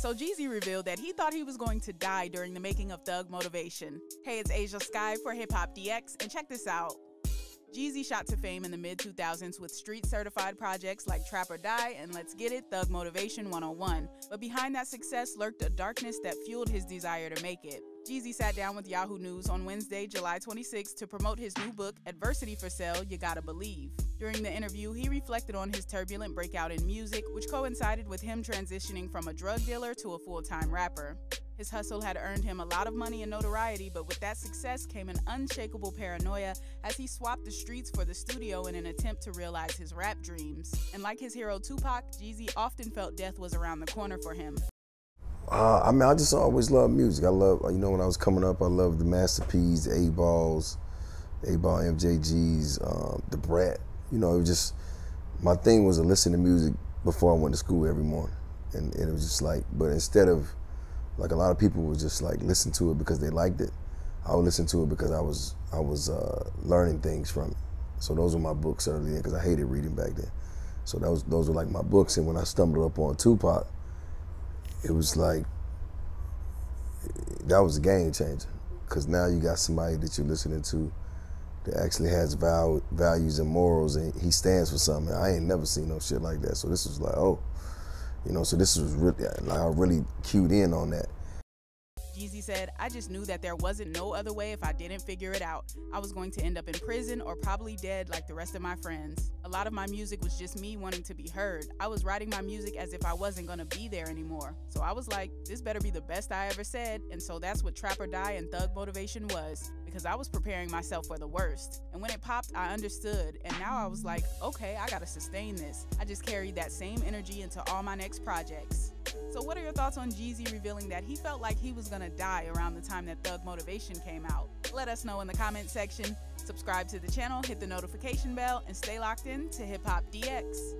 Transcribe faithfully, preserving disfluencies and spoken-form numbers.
So Jeezy revealed that he thought he was going to die during the making of Thug Motivation. Hey, it's Ashia Skye for Hip Hop D X, and check this out. Jeezy shot to fame in the mid two thousands with street-certified projects like Trap or Die and Let's Get It, Thug Motivation one oh one. But behind that success lurked a darkness that fueled his desire to make it. Jeezy sat down with Yahoo News on Wednesday, July twenty-sixth, to promote his new book, Adversity for Sale, You Gotta Believe. During the interview, he reflected on his turbulent breakout in music, which coincided with him transitioning from a drug dealer to a full-time rapper. His hustle had earned him a lot of money and notoriety, but with that success came an unshakable paranoia as he swapped the streets for the studio in an attempt to realize his rap dreams. And like his hero Tupac, Jeezy often felt death was around the corner for him. Uh, I mean, I just always loved music. I love, you know, when I was coming up, I loved the Master P's, the A-Balls, the A-Ball M J G's, um, the Brat. You know, it was just, my thing was to listen to music before I went to school every morning. And, and it was just like, but instead of, like a lot of people would just like listen to it because they liked it. I would listen to it because I was I was uh, learning things from it. So those were my books early then because I hated reading back then. So that was, those were like my books. And when I stumbled up on Tupac, it was like, that was a game changer. Because now you got somebody that you're listening to that actually has val values and morals, and he stands for something. I ain't never seen no shit like that. So this was like, oh. You know, so this was really, like, I really cued in on that. Jeezy said, I just knew that there wasn't no other way if I didn't figure it out. I was going to end up in prison or probably dead like the rest of my friends. A lot of my music was just me wanting to be heard. I was writing my music as if I wasn't going to be there anymore. So I was like, this better be the best I ever said. And so that's what Trap or Die and Thug Motivation was, because I was preparing myself for the worst. And when it popped, I understood. And now I was like, okay, I gotta sustain this. I just carried that same energy into all my next projects. So what are your thoughts on Jeezy revealing that he felt like he was gonna die around the time that Thug Motivation came out? Let us know in the comment section. Subscribe to the channel, hit the notification bell, and stay locked in to Hip Hop D X.